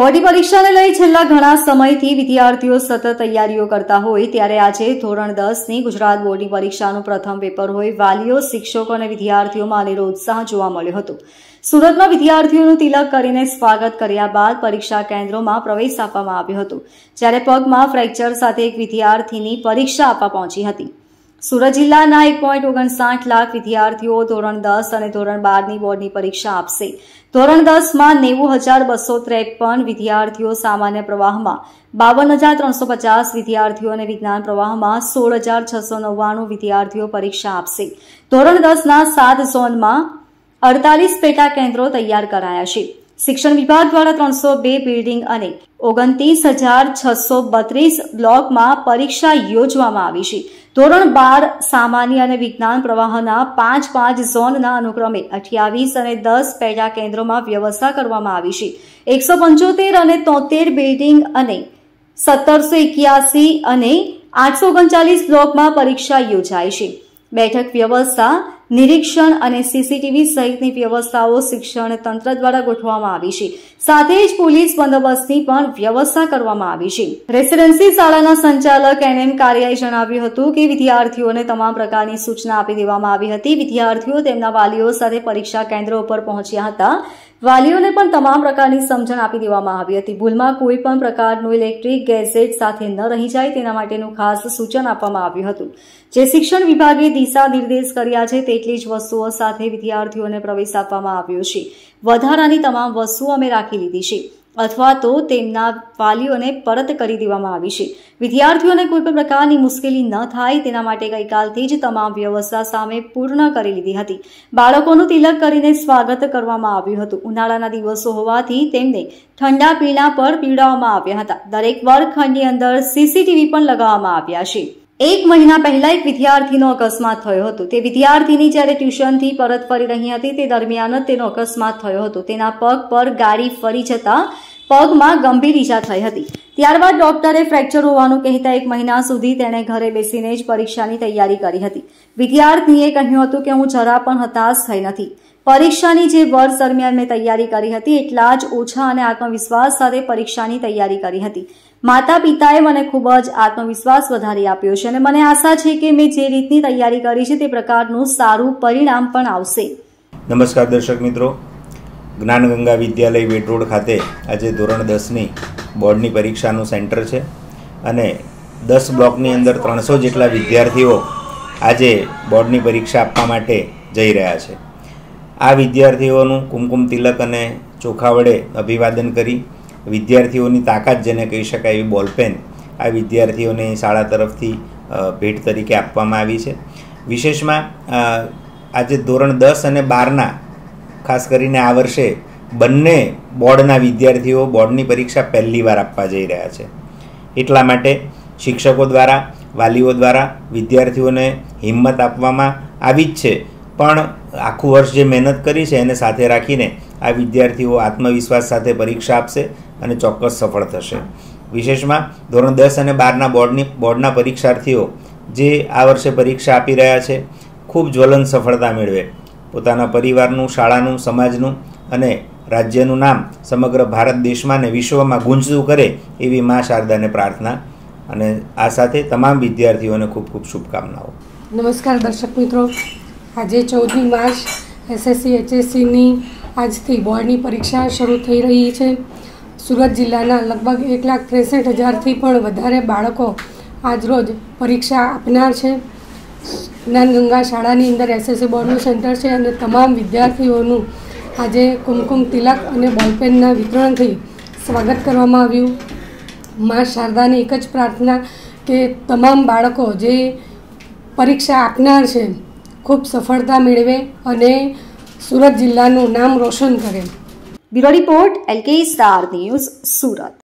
બોર્ડની પરીક્ષાને લઈ છેલ્લા ઘણા સમયથી વિદ્યાર્થીઓ સતત તૈયારીઓ કરતા હોય ત્યારે આજે ધોરણ 10 ની ગુજરાત બોર્ડની પરીક્ષાનું પ્રથમ પેપર હોય વાલીઓ, શિક્ષકો અને વિદ્યાર્થીઓમાં અનેરો ઉત્સાહ જોવા મળ્યો હતો। સુરતમાં વિદ્યાર્થીઓનું તિલક કરીને સ્વાગત કર્યા બાદ પરીક્ષા કેન્દ્રોમાં પ્રવેશ આપવામાં આવ્યો હતો, જ્યારે પગમાં ફ્રેક્ચર સાથે એક વિદ્યાર્થીની પરીક્ષા આપવા પહોંચી હતી। સુરત જિલ્લાના 1.59 લાખ વિદ્યાર્થીઓ ધોરણ 10 અને ધોરણ 12 ની બોર્ડની પરીક્ષા આપશે। ધોરણ 10 માં 90,253 વિદ્યાર્થીઓ, સામાન્ય પ્રવાહમાં 52,350 વિદ્યાર્થીઓ અને વિજ્ઞાન પ્રવાહમાં 16,699 વિદ્યાર્થીઓ પરીક્ષા આપશે। ધોરણ 10 ના 7 ઝોનમાં 48 પેટા કેન્દ્રો તૈયાર કરાયા છે। શિક્ષણ વિભાગ દ્વારા 302 બિલ્ડિંગ અને 29,632 બ્લોકમાં પરીક્ષા યોજવામાં આવી છે। ધોરણ 12 સામાન્ય અને વિજ્ઞાન પ્રવાહના 5-5 ઝોનના અનુક્રમે 28 અને 10 પેટા કેન્દ્રોમાં વ્યવસ્થા કરવામાં આવી છે। 175 અને 73 બિલ્ડિંગ અને 1781 અને 839 બ્લોકમાં પરીક્ષા યોજાય છે। બેઠક વ્યવસ્થા, નિરીક્ષણ અને સીસીટીવી સહિતની વ્યવસ્થાઓ શિક્ષણ તંત્ર દ્વારા ગોઠવવામાં આવી છે। સાથે જ પોલીસ બંદોબસ્તની પણ વ્યવસ્થા કરવામાં આવી છે। રેસિડેન્સી શાળાના સંચાલક એનએમ કારિયાએ જણાવ્યું હતું કે વિદ્યાર્થીઓને તમામ પ્રકારની સૂચના આપી દેવામાં આવી હતી। વિદ્યાર્થીઓ તેમના વાલીઓ સાથે પરીક્ષા કેન્દ્રો ઉપર પહોંચ્યા હતા। વાલીઓને પણ તમામ પ્રકારની સમજણ આપી દેવામાં આવી હતી। ભૂલમાં કોઈ પણ પ્રકારનું ઇલેક્ટ્રિક ગેજેટ સાથે ન રહી જાય તેના માટેનું ખાસ સૂચન આપવામાં આવ્યું હતું। જે શિક્ષણ વિભાગે દિશા નિર્દેશ કર્યા છે તેટલી જ વસ્તુઓ સાથે વિદ્યાર્થીઓને પ્રવેશ આપવામાં આવ્યો છે। વધારાની તમામ વસ્તુઓ અમે રાખી લીધી છે અથવા તો તેમના વાલીઓને પરત કરી દેવામાં આવી છે। વિદ્યાર્થીઓને કોઈપણ પ્રકારની મુશ્કેલી ન થાય તેના માટે ગઈકાલથી જ તમામ વ્યવસ્થા સામે પૂર્ણ કરી લીધી હતી। બાળકોનું તિલક કરીને સ્વાગત કરવામાં આવ્યું હતું। ઉનાળાના દિવસો હોવાથી તેમને ઠંડા પીણા પર પીવડાવવામાં આવ્યા હતા। દરેક વર્ગખંડની અંદર સીસીટીવી પણ લગાવવામાં આવ્યા છે। एक महीना पहला एक विद्यार्थीनो अकस्मात थयो हतो। ते विद्यार्थीनी ज्यारे ट्यूशनथी परत फरी रही हती ते दरमियान तेनो अकस्मात थयो हतो। तेना पग पर गाड़ी फरी जता પગમાં ગંભીર ઈજા થઈ હતી। ત્યારબાદ ડોક્ટરે ફ્રેક્ચર હોવાનું કહેતા એક મહિના સુધી તેણે ઘરે બેસીને જ પરીક્ષાની તૈયારી કરી હતી। વિદ્યાર્થીએ કહ્યું હતું કે હું જરા પણ હતાશ થઈ નથી। પરીક્ષાની જે વર્ષ દરમિયાન મેં તૈયારી કરી હતી એટલા જ ઓછા અને આત્મવિશ્વાસ સાથે પરીક્ષાની તૈયારી કરી હતી। માતા પિતાએ મને ખૂબ જ આત્મવિશ્વાસ વધારી આપ્યો છે અને મને આશા છે કે મેં જે રીતની તૈયારી કરી છે તે પ્રકારનું સારું પરિણામ પણ આવશે। નમસ્કાર દર્શક મિત્રો, જ્ઞાનગંગા વિદ્યાલય વેટરોડ ખાતે આજે ધોરણ 10ની બોર્ડની પરીક્ષાનું સેન્ટર છે અને 10 બ્લોકની અંદર 300 જેટલા વિદ્યાર્થીઓ આજે બોર્ડની પરીક્ષા આપવા માટે જઈ રહ્યા છે। આ વિદ્યાર્થીઓનું કુમકુમ તિલક અને ચોખા વડે અભિવાદન કરી વિદ્યાર્થીઓની તાકાત જેને કહી શકાય એવી બોલપેન આ વિદ્યાર્થીઓને શાળા તરફથી ભેટ તરીકે આપવામાં આવી છે। વિશેષમાં આજે ધોરણ 10 અને 12ના ખાસ કરીને આ વર્ષે બંને બોર્ડના વિદ્યાર્થીઓ બોર્ડની પરીક્ષા પહેલીવાર આપવા જઈ રહ્યા છે। એટલા માટે શિક્ષકો દ્વારા, વાલીઓ દ્વારા વિદ્યાર્થીઓને હિંમત આપવામાં આવી જ છે, પણ આખું વર્ષ જે મહેનત કરી છે એને સાથે રાખીને આ વિદ્યાર્થીઓ આત્મવિશ્વાસ સાથે પરીક્ષા આપશે અને ચોક્કસ સફળ થશે। વિશેષમાં ધોરણ 10 અને 12ના બોર્ડના પરીક્ષાર્થીઓ જે આ વર્ષે પરીક્ષા આપી રહ્યા છે ખૂબ જ્વલંત સફળતા મેળવે, પોતાના પરિવારનું, શાળાનું, સમાજનું અને રાજ્યનું નામ સમગ્ર ભારત દેશમાં ને વિશ્વમાં ગુંજતું કરે એવી મા શારદાને પ્રાર્થના અને આ સાથે તમામ વિદ્યાર્થીઓને ખૂબ ખૂબ શુભકામનાઓ। નમસ્કાર દર્શક મિત્રો, આજે 14 માર્ચ એસએસસી એચએસસીની આજથી બોર્ડની પરીક્ષા શરૂ થઈ રહી છે। સુરત જિલ્લાના લગભગ 1,63,000થી પણ વધારે બાળકો આજરોજ પરીક્ષા આપનાર છે। જ્ઞાનગંગા શાળાની અંદર એસએસસી બોર્ડનું સેન્ટર છે અને તમામ વિદ્યાર્થીઓનું આજે કુમકુમ તિલક અને બોલપેનના વિતરણથી સ્વાગત કરવામાં આવ્યું। મા શારદાને એક જ પ્રાર્થના કે તમામ બાળકો જે પરીક્ષા આપનાર છે ખૂબ સફળતા મેળવે અને સુરત જિલ્લાનું નામ રોશન કરે। Bureau report, LK STAR news, Surat.